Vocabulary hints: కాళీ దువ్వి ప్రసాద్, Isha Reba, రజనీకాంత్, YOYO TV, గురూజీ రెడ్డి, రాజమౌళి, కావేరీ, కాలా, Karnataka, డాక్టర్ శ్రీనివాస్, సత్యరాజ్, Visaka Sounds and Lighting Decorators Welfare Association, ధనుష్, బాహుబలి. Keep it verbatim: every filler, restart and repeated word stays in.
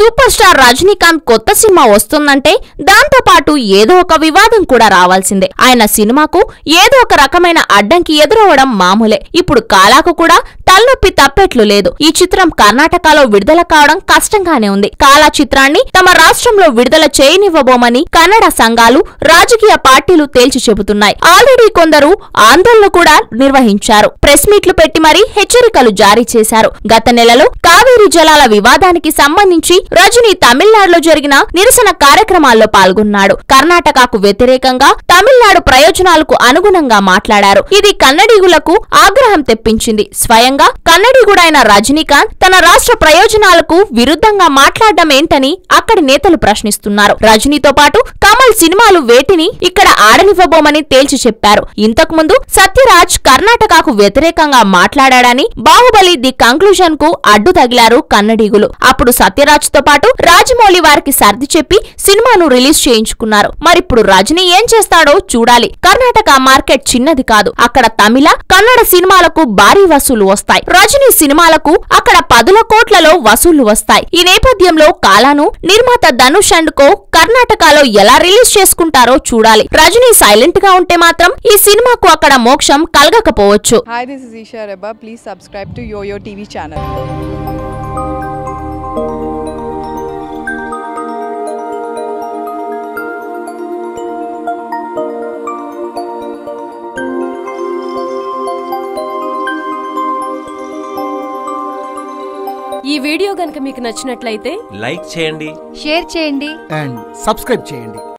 Super star రజనీకాంత్ కొత్త cinema వస్తుందంటే దాంతో పాటు ఏదో ఒక వివాదం కూడా రావాల్సిందే. ఆయన సినిమాకు ఏదో ఒక రకమైన అడ్డంకి ఎదురవడం మామూలే. ఇప్పుడు కాలాకు కూడా తలనొప్పి తప్పేట్లు లేదు. ఈ చిత్రం కర్ణాటకలో విడుదల కావడం కష్టంగానే ఉంది. కాలా చిత్రాన్ని తమ రాష్ట్రంలో విడుదల చేయనివ్వబోమని కన్నడ సంఘాలు, రాజకీయ పార్టీలు తేల్చి చెబుతున్నాయి. ఆల్రెడీ కొందరు ఆందోళనలు కూడా నిర్వహించారు. ప్రెస్ మీట్లు పెట్టి మరీ హెచ్చరికలు జారీ చేశారు. గత నెలలో కావేరీ జలాల వివాదానికి సంబంధించి రజనీ తమిళనాడులో జరిగిన నిరసన కార్యక్రమాల్లో పాల్గొన్నాడు. కర్ణాటకకు వ్యతిరేకంగా తమిళనాడు ప్రయోజనాలకు అనుగుణంగా మాట్లాడారు. ఇది కన్నడిగులకు ఆగ్రహం తెప్పించింది. స్వయంగా కన్నడిగుడైన రజనీకాంత్ తన రాష్ట్ర ప్రయోజనాలకు విరుద్ధంగా మాట్లాడమేంటని అక్కడి నేతలు ప్రశ్నిస్తున్నారు. రజనీతో పాటు కమల్ సినిమాలు వేటిని ఇక్కడ ఆడనివ్వబోమని తేల్చి చెప్పారు. ఇంతకు ముందు సత్యరాజ్ కర్ణాటకకు వ్యతిరేకంగా మాట్లాడాడని బాహుబలి ది కంక్లూజన్ కు అడ్డు తగిలారు కన్నడిగులు. అప్పుడు సత్యరాజ్ తో పాటు రాజమౌళి వారికి సర్ది చెప్పి సినిమాను రిలీజ్ చేయించుకున్నారు. మరిప్పుడు రజనీ ఏం చేస్తాడో చూడాలి. కర్ణాటక మార్కెట్ చిన్నది కాదు. అక్కడ తమిళ, కన్నడ సినిమాలకు భారీ వసూలు వస్తాయి. రజనీ సినిమాలకు అక్కడ పదుల కోట్లలో వసూళ్లు వస్తాయి. ఈ నేపథ్యంలో కాలాను నిర్మాత ధనుష్ అండ్ కో కర్ణాటకలో ఎలా రిలీజ్ చేసుకుంటారో చూడాలి. రజనీ సైలెంట్ గా ఉంటే మాత్రం ఈ సినిమాకు అక్కడ మోక్షం కలగకపోవచ్చు. Hi, this is Isha Reba. Please subscribe to Yo-Yo T V channel. ఈ వీడియో గనుక మీకు నచ్చినట్లయితే లైక్ చేయండి, షేర్ చేయండి అండ్ సబ్స్క్రైబ్ చేయండి.